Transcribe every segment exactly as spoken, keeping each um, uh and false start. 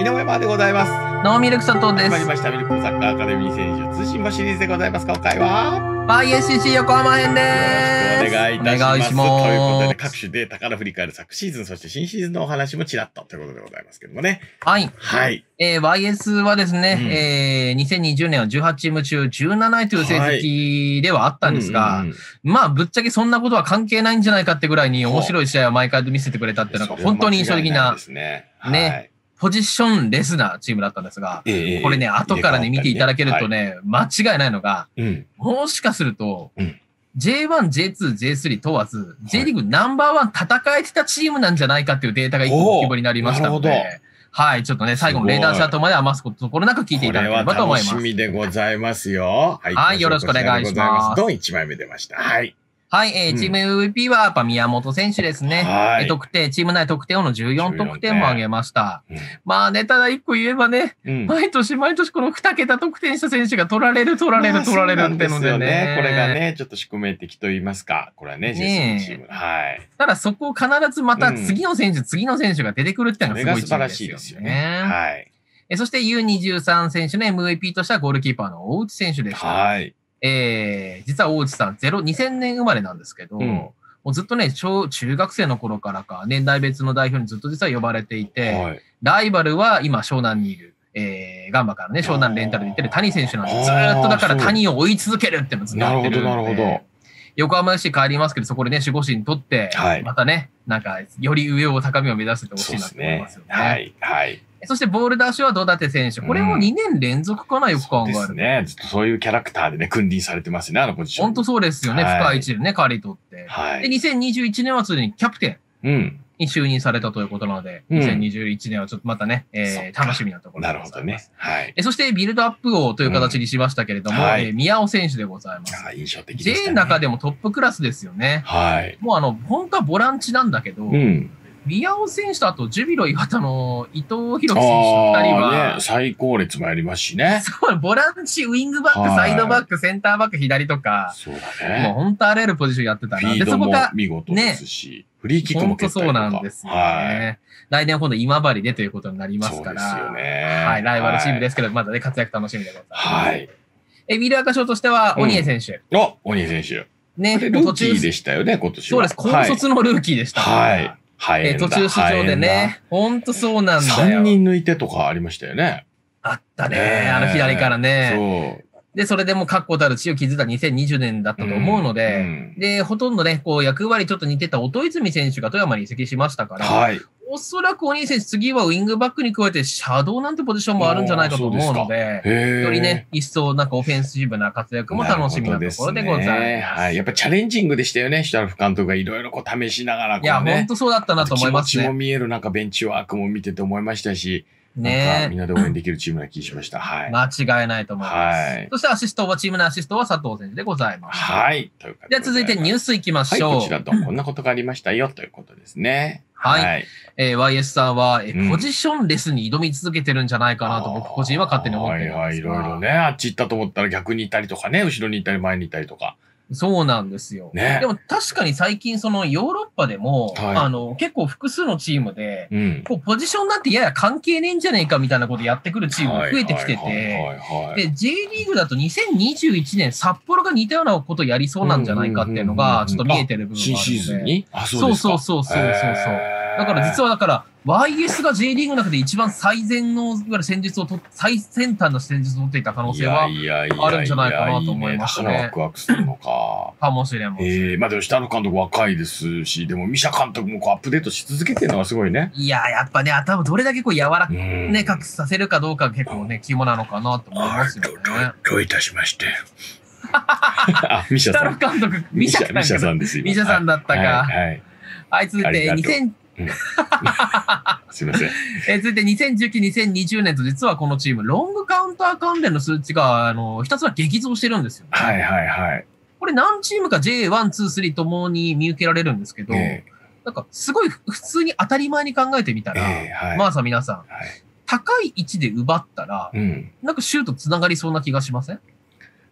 井上真央でございます。ノーミルク佐藤です。始まりましたミルクサッカーアカデミー選手通信簿シリーズでございます。今回は ワイエスシーシー 横浜編です。お願いいたします。ということで、ね、各種データから振り返る昨シーズン、そして新シーズンのお話もちらっとということでございますけどもね。はい、はい。えー、ワイエス はですね、うん、えー、にせんにじゅうねんはじゅうはちチームちゅうじゅうなないという成績ではあったんですが、まあぶっちゃけそんなことは関係ないんじゃないかってぐらいに面白い試合を毎回見せてくれたっていうのが本当に印象的なね、はい、ポジションレスなチームだったんですが、えー、これね、後からね、見ていただけるとね、はい、間違いないのが、うん、もしかすると、うん、ジェイワン、ジェイツー、ジェイスリー 問わず、J リーグナンバーワン戦えてたチームなんじゃないかっていうデータが一個浮き彫りになりましたので、はい、ちょっとね、最後のレーダーチャートまで余すこところなく聞いていただければと思います。これは楽しみでございますよ。はい、はい、よろしくお願いします。ドンいちまいめ出ました。はい。はい、えー、チーム エムブイピー はやっぱ宮本選手ですね。はい、得点、チーム内得点王のじゅうよんとくてんも上げました。ね、うん、まあね、ただ一個言えばね、うん、毎年毎年このにけたとくてんした選手が取られる、取られる、取られるってのでね。ね、これがね、ちょっと宿命的と言いますか。これはね、ねジェイエスのチーム。はい。ただそこを必ずまた次の選手、うん、次の選手が出てくるっていうのがすごい、ね、素晴らしいですよね。はい。え、そして ユーにじゅうさん 選手の エムブイピー としてはゴールキーパーの大内選手でした。はい。えー、実は大内さん、にせんねん生まれなんですけど、うん、もうずっとね、小、中学生の頃からか、年代別の代表にずっと実は呼ばれていて、はい、ライバルは今、湘南にいる、えー、ガンバからね、湘南レンタルに行ってる谷選手なんで、ずーっとだから谷を追い続けるってのずっとやってるんで。なるほど、なるほど。横浜市帰りますけど、そこでね、守護神取って、はい、またね、なんか、より上を高みを目指してほしいなと思いますよね。はい、はい。そしてボール出しは土立選手。これもにねんれんぞくかな、よく考えると。そうですね。ずっとそういうキャラクターでね、君臨されてますね、あのポジション。本当そうですよね。はい、深い位置でね、代わりに取って。はい、で、にせんにじゅういちねんはすでにキャプテンに就任されたということなので、うん、にせんにじゅういちねんはちょっとまたね、えー、楽しみなところです。なるほどね。はい。そしてビルドアップ王という形にしましたけれども、うん、はい、えー、宮尾選手でございます。ああ、印象的ですね。J の中でもトップクラスですよね。はい。もうあの、本当はボランチなんだけど、うん、宮尾選手とあと、ジュビロ磐田の伊藤洋輝選手のふたりは、ね、最高列もやりますしね。そう、ボランチ、ウィングバック、サイドバック、センターバック、左とか、そうだね。もう本当あらゆるポジションやってたな。で、そこが、見事ですし、フリーキックも蹴ったりとか。本当そうなんですよね。はい、来年今度今治でということになりますから。そうですよね。はい、ライバルチームですけど、はい、まだね、活躍楽しみでございます。はい。え、ミルアカ賞としては、鬼江選手。あ、鬼江選手。ね、ルーキーでしたよね、今年は。そうです、高卒のルーキーでした。はい。え、途中出場でね、ほんとそうなんだよ。さんにん抜いてとかありましたよね。あったね、あの左からね。で、それでも確固たる地を築いたにせんにじゅうねんだったと思うので、うん、で、ほとんどね、こう役割ちょっと似てた音泉選手が富山に移籍しましたから、はい、おそらく鬼選手次はウィングバックに加えてシャドウなんてポジションもあるんじゃないかと思うので、よりね、一層なんかオフェンシブな活躍も楽しみなところでございます。はい。やっぱチャレンジングでしたよね、下の監督がいろいろこう試しながらこう、ね。いや、ほんとそうだったなと思いますね。気持ちも見える、なんかベンチワークも見てて思いましたし、ね、みんなで応援できるチームな気がしました。はい。間違いないと思います。はい。そしてアシストは、チームのアシストは佐藤選手でございます。はい。ということで。では続いてニュースいきましょう。はい、こちらと、こんなことがありましたよということですね。はい。はい、えー、ワイエス さんは、え、ポジションレスに挑み続けてるんじゃないかなと、うん、僕個人は勝手に思ってます。はいはい、いろいろね、あっち行ったと思ったら逆にいたりとかね、後ろにいたり前にいたりとか。そうなんですよ。ね、でも確かに最近そのヨーロッパでも、はい、あの、結構複数のチームで、うん、こうポジションなんてやや関係ねえんじゃねえかみたいなことやってくるチームが増えてきてて、で、J リーグだとにせんにじゅういちねん札幌が似たようなことやりそうなんじゃないかっていうのが、ちょっと見えてる部分があるので。新シーズンに？あ、そうですか。そうそうそうそうそうそう。だから実はだから、ワイエス が J リーグの中で一番最善の、いわゆる戦術をと、最先端の戦術を取っていた可能性はあるんじゃないかなと思いますね。だからワクワクするのか。かもしれません。ええー、まあでも下の監督若いですし、でもミシャ監督もこうアップデートし続けてるのはすごいね。いや、やっぱね、頭どれだけこう柔らかくね、隠させるかどうかが結構ね、肝なのかなと思いますよね。どういたしまして。あ、ミシャさん。下の監督、ミシャ、ミシャさんですよ。ミシャさんだったか。はい。はい、はい、続いてにせん、すみません。え、続いてにせんじゅうきゅう、にせんにじゅうねんと実はこのチーム、ロングカウンター関連の数値が、あの、ひたすら激増してるんですよね。はいはいはい。これ何チームか ジェイワン、ツー、スリー ともに見受けられるんですけど、えー、なんかすごい普通に当たり前に考えてみたら、えーはい、まあさ皆さん、はい、高い位置で奪ったら、うん、なんかシュートつながりそうな気がしません？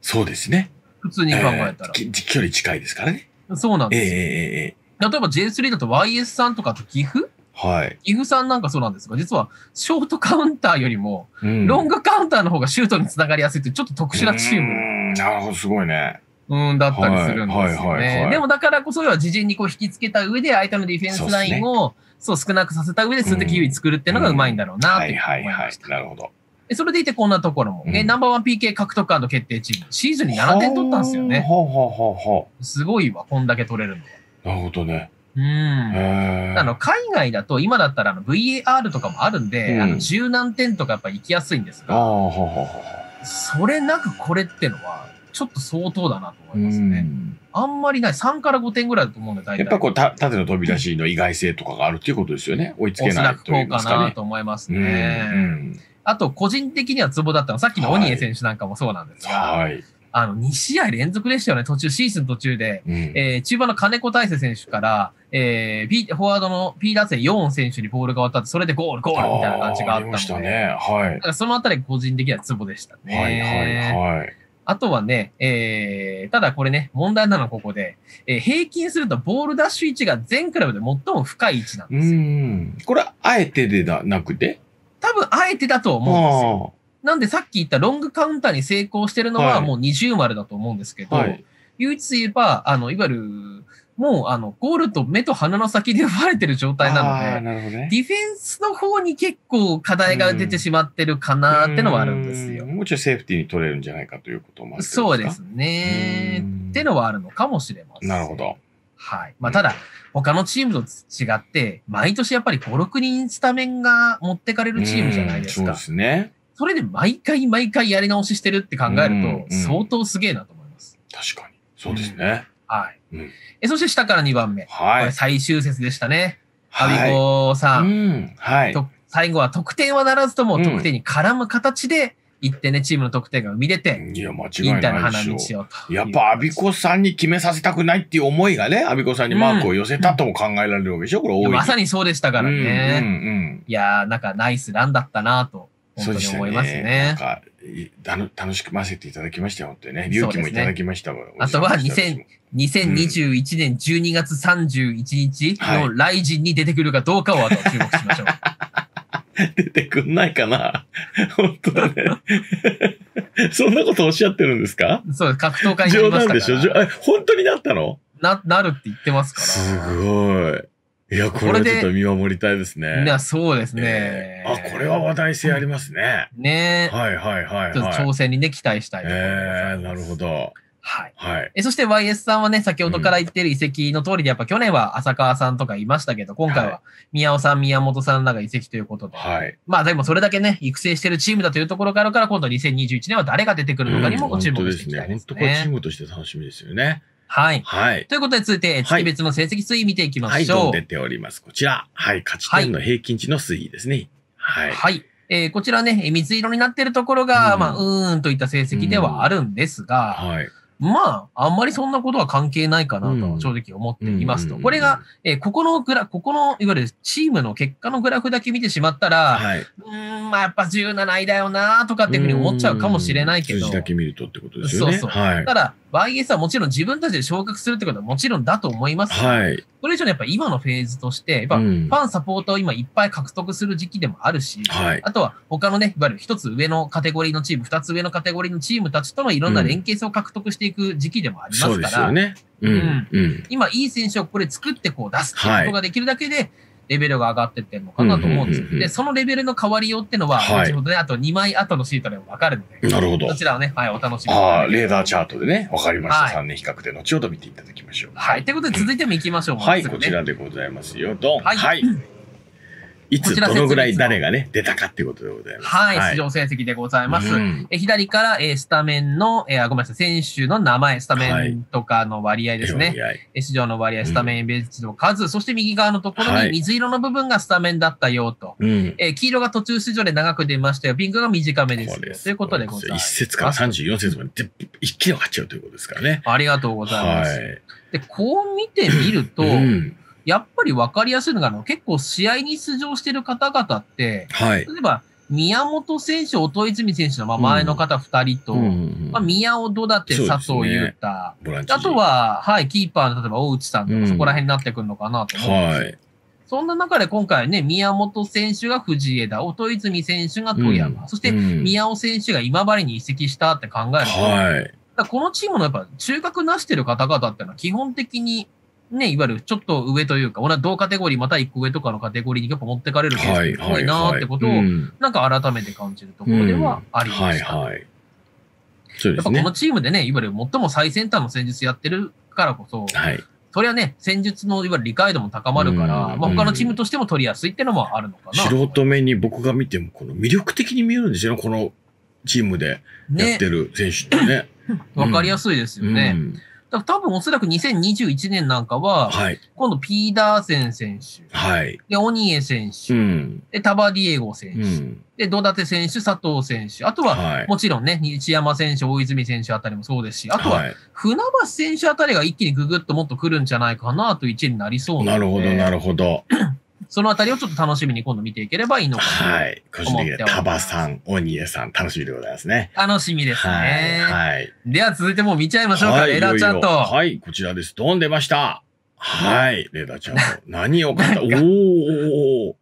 そうですね。普通に考えたら、えー。距離近いですからね。そうなんですよ。えーえー例えば ジェイスリー だと ワイエス さんとかと岐阜はい、イフさんなんかそうなんですが、実はショートカウンターよりもロングカウンターの方がシュートにつながりやすいというちょっと特殊なチーム、うん、なるほど、すごいね、うんだったりするんですよね。でもだからこそ要は自陣にこう引きつけた上で相手のディフェンスラインをそう少なくさせた上で数的優位作るっていうのがうまいんだろうなと思いました。なるほど。それでいてこんなところも、ね、うん、ナンバーワン ピーケー 獲得&決定チーム、シーズンにななてん取ったんですよね。ほうほうほうほう。すごいわ、こんだけ取れるのは。なるほどね。うん。あの、海外だと、今だったらあの ブイエーアール とかもあるんで、うん、あの十何点とかやっぱ行きやすいんですが、ほうほうほう、それなくこれってのは、ちょっと相当だなと思いますね。うん、あんまりない、さんからごてんぐらいだと思うんで、大体。やっぱこう、た縦の飛び出しの意外性とかがあるということですよね。追いつけないというか、ね。そうかなと思いますね。うんうん、あと、個人的にはツボだったのは、さっきのオニエ選手なんかもそうなんですが、はい、あの、にしあいれんぞくでしたよね、途中、シーズン途中で、うん、えー、中盤の金子大成選手から、えー、P、フォワードの P 打線ヨーン選手にボールが渡って、それでゴール、ゴールみたいな感じがあったので、ありましたね。はい。だからそのあたり、個人的にはツボでしたね。はいはいはい。あとはね、えー、ただこれね、問題なのはここで、えー、平均するとボールダッシュ位置が全クラブで最も深い位置なんですよ。うん。これはあえてでなくて多分あえてだと思うんですよ。なんでさっき言ったロングカウンターに成功してるのはもう二重丸だと思うんですけど、はい、唯一言えば、あの、いわゆる、もう、あの、ゴールと目と鼻の先で奪われてる状態なので、ね、ディフェンスの方に結構課題が出てしまってるかなーってのはあるんですよ。もうちょいセーフティーに取れるんじゃないかということもあるんですか。そうですね。ってのはあるのかもしれません。なるほど。はい。まあ、ただ、他のチームと違って、毎年やっぱりご、ろくにんスタメンが持ってかれるチームじゃないですか。そうですね。それで毎回毎回やり直ししてるって考えると、相当すげえなと思います。確かに。そうですね。はい。うん、えそして下からにばんめ、はい、これ最終節でしたね、我孫子さん、うんはい、と最後は得点はならずとも得点に絡む形でいってね、チームの得点が生み出て、いや間違いないでしょう、インターの花道をとやっぱ我孫子さんに決めさせたくないっていう思いがね、我孫子さんにマークを寄せたとも考えられるわけでしょ、これ多い、まさにそうでしたからね、いやー、なんかナイスランだったなと。そうですね。なんか、楽しくませていただきましたよってね。勇気もいただきましたもん。あとはにせんにじゅういちねんじゅうにがつさんじゅういちにちのライジンに出てくるかどうかをあと注目しましょう。出てくんないかな本当だね。そんなことおっしゃってるんですか？そう、格闘家になりましたから。冗談でしょ？え、本当になったの？な、なるって言ってますから。すごい。いや、これちょっと見守りたいですね。いや、そうですね。あ、これは話題性ありますね。ねえ。はいはいはい。ちょっと挑戦にね、期待したいと思います。ええ、なるほど。はい。はい。え、そして ワイエス さんはね、先ほどから言っている移籍の通りで、やっぱ去年は浅川さんとかいましたけど、今回は宮尾さん、宮本さんらが移籍ということで。はい。まあでもそれだけね、育成してるチームだというところから、今度にせんにじゅういちねんは誰が出てくるのかにも注目していきたいですね。本当ですね。本当これチームとして楽しみですよね。はい。はい。ということで、続いて、月別の成績推移見ていきましょう。はい、はい、どう出ております。こちら。はい。勝ち点の平均値の推移ですね。はい。はいはい、えー、こちらね、水色になっているところが、うん、まあ、うーんといった成績ではあるんですが、うん、はい。まあ、あんまりそんなことは関係ないかなと、正直思っていますと。これが、えー、ここのグラ、ここの、いわゆるチームの結果のグラフだけ見てしまったら、はい、うーん、まあ、やっぱじゅうなないだよな、とかっていうふうに思っちゃうかもしれないけど。数字だけ見るとってことですよね。そうそう。はい、ただ、ワイエス はもちろん自分たちで昇格するってことはもちろんだと思います。はい。それ以上にやっぱ今のフェーズとして、やっぱファンサポーターを今いっぱい獲得する時期でもあるし、はい。あとは他のね、いわゆる一つ上のカテゴリーのチーム、二つ上のカテゴリーのチームたちとのいろんな連携性を獲得していく時期でもありますから。そうですよね。うん。うん。今いい選手をこれ作ってこう出すっていうことができるだけで、レベルが上がってってるのかなと思うんです。で、そのレベルの変わりようってのは、後ほどね、あとにまいあとのシートでも分かるので、なるほど。こちらはね、はい、お楽しみに。ああ、レーダーチャートでね、分かりました。さんねん比較で後ほど見ていただきましょう。はい。ということで、続いても行きましょう。はい、こちらでございますよ。ドン。はい。いつ、どのぐらい誰がね、出たかっていうことでございます。はい、出場成績でございます。左から、スタメンの、え、ごめんなさい、選手の名前、スタメンとかの割合ですね。出場の割合、スタメン、ベンチの数、そして右側のところに水色の部分がスタメンだったよと。え、黄色が途中出場で長く出ましたよ。ピンクが短めです。ということでございます。いち節からさんじゅうよんせつまで一気に勝っちゃうということですからね。ありがとうございます。で、こう見てみると、やっぱり分かりやすいのが、結構試合に出場している方々って、はい、例えば宮本選手、音泉選手の前の方ふたりと、まあ、宮尾戸立、佐藤優太、ね、あとは、はい、キーパーの例えば大内さんとか、そこら辺になってくるのかなと思うんです、はい、そんな中で今回ね、宮本選手が藤枝、音泉選手が富山、うん、そして宮尾選手が今治に移籍したって考えると、はい、だこのチームのやっぱ中核なしてる方々っていうのは基本的に、ね、いわゆるちょっと上というか、同カテゴリー、またいっこ上とかのカテゴリーにやっぱ持ってかれるケースが多いなーってことを、なんか改めて感じるところではありました。やっぱこのチームでね、いわゆる最も最先端の戦術やってるからこそ、はい、それはね、戦術のいわゆる理解度も高まるから、まあ他のチームとしても取りやすいっていうのもあるのかな。素人目に僕が見ても、この魅力的に見えるんですよ、このチームでやってる選手ってね。わかりやすいですよね。うんうん多分おそらくにせんにじゅういちねんなんかは、はい、今度ピーダーセン選手、はい、で、オニエ選手、うん、で、タバディエゴ選手、うん、で、ドダテ選手、佐藤選手、あとは、はい、もちろんね、西山選手、大泉選手あたりもそうですし、あとは、船橋選手あたりが一気にぐぐっともっと来るんじゃないかなという位置になりそうなので。なるほど、なるほど。そのあたりをちょっと楽しみに今度見ていければいいのかな。はい。個人的にはタバさん、オニエさん、楽しみでございますね。楽しみですね。はい。はい、では続いてもう見ちゃいましょうか、はい、レーダーちゃんと。はい、こちらです。ドン出ました。はい、レーダーちゃん。何を買った？おー。こ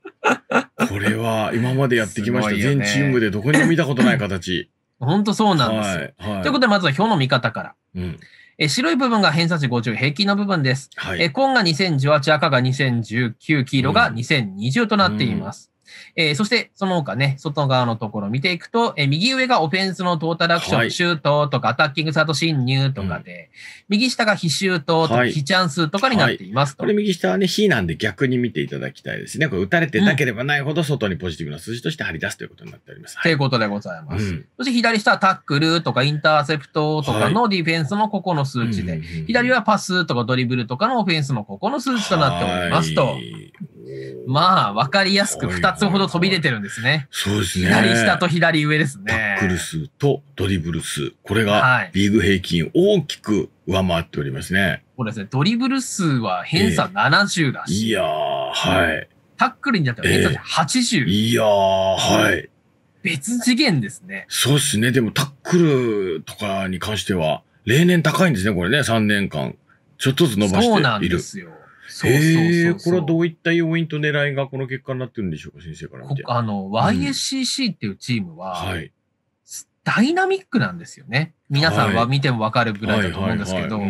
れは今までやってきました。ね、全チームでどこにも見たことない形。本当そうなんです。はいはい、ということで、まずは表の見方から。うんえ白い部分が偏差値ごじゅう、平均の部分です。はい、え紺がにせんじゅうはち、赤がにせんじゅうきゅう、黄色がにせんにじゅうとなっています。うんうん、えー、そして、その他ね、外側のところを見ていくと、え右上がオフェンスのトータルアクション、はい、シュートとか、アタッキングサード進入とかで、うん、右下が非シュートとか、はい、非チャンスとかになっていますと、はいはい。これ右下はね、非なんで逆に見ていただきたいですね。これ打たれてなければないほど、外にポジティブな数字として張り出すということになっております。ということでございます。うん、そして左下はタックルとか、インターセプトとかのディフェンスのここの数値で、はい、左はパスとかドリブルとかのオフェンスのここの数値となっておりますと。はいまあ、わかりやすくふたつほど飛び出てるんですね。そうですね。左下と左上ですね。タックル数とドリブル数。これがリーグ平均大きく上回っておりますね。これですね、ドリブル数は偏差ななじゅうだし。えー、いやー、はい。タックルになっては偏差値ははちじゅう、えー。いやー、はい。別次元ですね。そうですね。でもタックルとかに関しては、例年高いんですね、これね。さんねんかん。ちょっとずつ伸ばしている。そうなんですよ。ええ、これはどういった要因と狙いがこの結果になってるんでしょうか、先生から見て。あの、ワイエスシーシー っていうチームは、うんはい、ダイナミックなんですよね。皆さんは見てもわかるぐらいだと思うんですけど、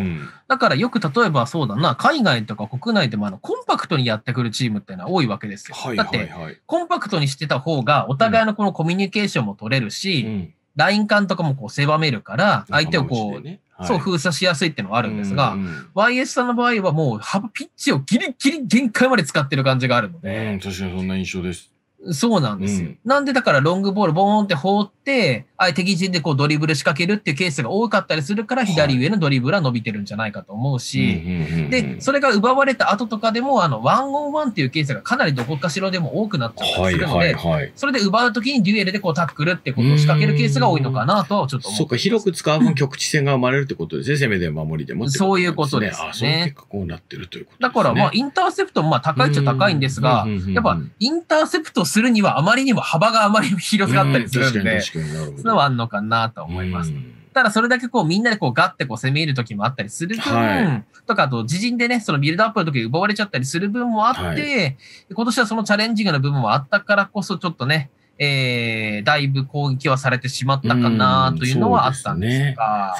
だからよく例えばそうだな、海外とか国内でもあのコンパクトにやってくるチームっていうのは多いわけですよ。だって、コンパクトにしてた方が、お互いのこのコミュニケーションも取れるし、うん、ライン間とかもこう狭めるから、相手をこう、そう、封鎖しやすいっていうのはあるんですが、ワイエス さんの場合はもう、幅、ピッチをギリギリ限界まで使ってる感じがあるので。うん、確かにそんな印象です。そうなんですよ。うん、なんでだからロングボールボーンって放って、あ敵陣でこうドリブル仕掛けるっていうケースが多かったりするから、左上のドリブルは伸びてるんじゃないかと思うし、で、それが奪われた後とかでも、あの、ワンオンワンっていうケースがかなりどこかしらでも多くなっちゃったりするので、それで奪うときにデュエルでこうタックルってことを仕掛けるケースが多いのかなとはちょっと思って。そうか、広く使う分局地戦が生まれるってことですね、攻めで守りでも。そういうことですね。あ、そういう結果こうなってるということですね。だからまあ、インターセプトもまあ高いっちゃ高いんですが、やっぱインターセプトするにはあまりにも幅があまり広かったりするんで、そういうのはあるのかなと思います。ただそれだけこうみんなでこうガッてこう攻め入る時もあったりする分、はい、とかあと自陣でね、そのビルドアップの時に奪われちゃったりする分もあって、はい、今年はそのチャレンジングの部分もあったからこそちょっとね、えー、だいぶ攻撃はされてしまったかなというのはあったんですが。そうですね。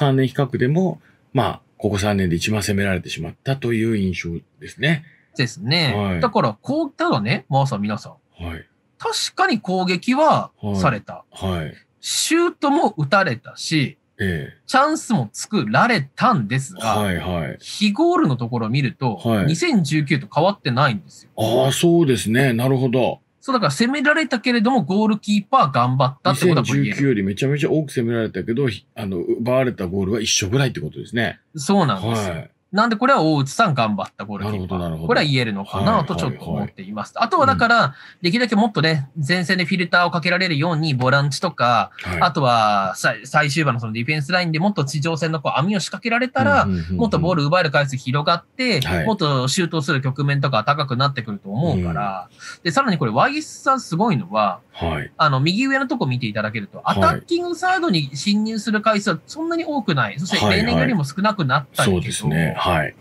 さんねん比較でも、まあ、ここさんねんで一番攻められてしまったという印象ですね。ですね。はい、だから、こう、ただね、まあさん皆さん。はい、確かに攻撃はされた。はいはい、シュートも打たれたし、ええ、チャンスも作られたんですが、はいはい、非ゴールのところを見ると、はい、にせんじゅうきゅうと変わってないんですよ。ああ、そうですね。なるほど。そうだから攻められたけれども、ゴールキーパー頑張ったってことは言える。にせんじゅうきゅうよりめちゃめちゃ多く攻められたけど、あの奪われたゴールは一緒ぐらいってことですね。そうなんですよ。はい、なんでこれは大内さん頑張ったゴールキーパー。これは言えるのかなとちょっと思っています。あとはだから、できるだけもっとね、前線でフィルターをかけられるように、ボランチとか、はい、あとは最終盤のそのディフェンスラインでもっと地上戦のこう網を仕掛けられたら、もっとボール奪える回数広がって、はい、もっとシュートする局面とか高くなってくると思うから、うん、で、さらにこれ ワイエス さんすごいのは、はい、あの、右上のとこ見ていただけると、アタッキングサードに侵入する回数はそんなに多くない。そして例年よりも少なくなったりとか。はいはい、そうですね。はい。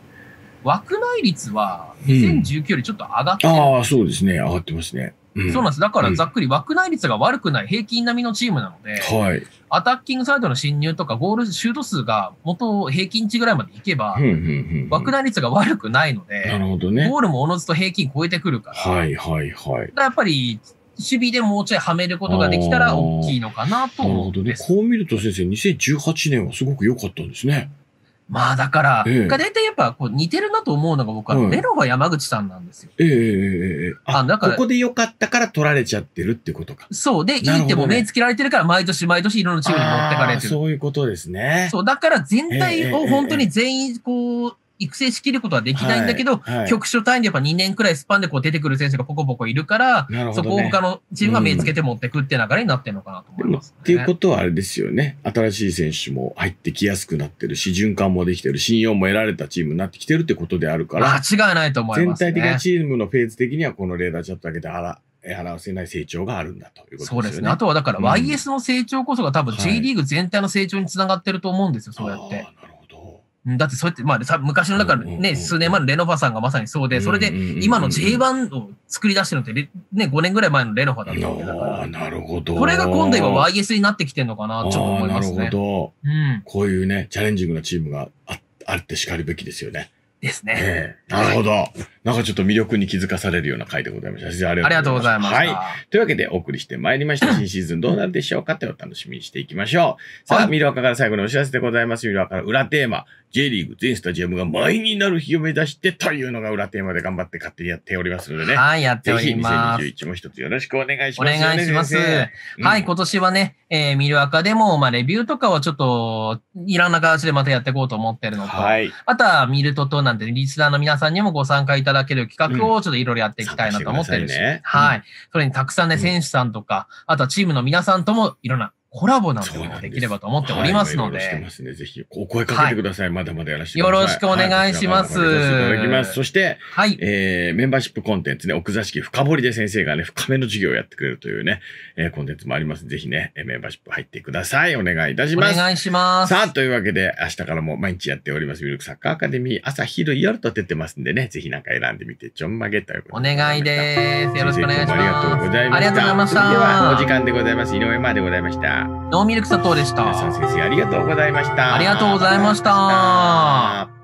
枠内率はにせんじゅうきゅうよりちょっと上がってる、うん、ああ、そうですね。上がってますね。うん、そうなんです。だからざっくり枠内率が悪くない平均並みのチームなので、はい、アタッキングサイドの進入とかゴールシュート数が元平均値ぐらいまでいけば、枠内率が悪くないので、なるほどね、ゴールもおのずと平均超えてくるから、はいはいはい、だからやっぱり守備でもうちょいはめることができたら大きいのかなと思うんです。なるほどね。こう見ると先生、にせんじゅうはちねんはすごく良かったんですね。まあだから、ええ、大体やっぱこう似てるなと思うのが僕は、はい、レロが山口さんなんですよ。ええええ。あ、だからここで良かったから取られちゃってるってことか。そう。で、いい手も目つけられてるから毎年毎年いろんなチームに持ってかれてる。そういうことですね。そう。だから全体を本当に全員こう、育成しきることはできないんだけど、はいはい、局所単位でやっぱにねんくらいスパンでこう出てくる選手がポコポコいるから、ね、そこを他のチームが目つけて持ってくって流れになってるのかなと思います、ねうん。っていうことはあれですよね。新しい選手も入ってきやすくなってるし、循環もできてる、信用も得られたチームになってきてるってことであるから。間違いないと思います、ね。全体的なチームのフェーズ的にはこのレーダーチャットだけであら。表せない成長があるんだということですね。そうですね。あとはだから ワイエス の成長こそが多分 J リーグ全体の成長につながってると思うんですよ、そうやって。だってそうやって、まあ、さ昔のだからね、数年前のレノファさんがまさにそうで、それで今の ジェイワン を作り出してるのって、ね、ごねんぐらい前のレノファだったわけだから。なるほど。これが今度は ワイエス になってきてるのかな、ちょっと思いますね。なるほど。うん、こういうね、チャレンジングなチームが あ, あってしかるべきですよね。ですね。ええ、なるほど。はい、なんかちょっと魅力に気づかされるような回でございました。先生、ありがとうございます。ありがとうございます。はい。というわけでお送りしてまいりました。新シーズンどうなるでしょうかってお楽しみにしていきましょう。さあ、ミルワカから最後のお知らせでございます。ミルワカから裏テーマ。J リーグ全スタジアムが満員になる日を目指してというのが裏テーマで頑張って勝手にやっておりますのでね。はい、やっております。ぜひにせんにじゅういちも一つよろしくお願いします、ね。お願いします。うん、はい、今年はね、えー、ミルアカでも、まあ、レビューとかはちょっと、いろんな形でまたやっていこうと思ってるのと、はい、あとはミルトとなんて、リスナーの皆さんにもご参加いただける企画をちょっといろいろやっていきたいなと思ってるし、うんね、はい。それにたくさんね、選手さんとか、うん、あとはチームの皆さんともいろんな、コラボなんてもできればと思っておりますので。はい、してますね。ぜひ、お声かけてください。はい、まだまだやらせてください。よろしくお願いします。はい、いただきます。そして、はい、えー、メンバーシップコンテンツね、奥座敷深掘りで先生がね、深めの授業をやってくれるというね、えー、コンテンツもあります。ぜひね、メンバーシップ入ってください。お願いいたします。お願いします。さあ、というわけで、明日からも毎日やっております、ミルクサッカーアカデミー、朝、昼、夜と出てますんでね、ぜひなんか選んでみて、ちょんまげということで。お願いです。よろしくお願いします。ありがとうございました。ありがとうございました。それでは、お時間でございます。井上までございました。ノーミルク佐藤でした。皆さん先生ありがとうございました。ありがとうございました。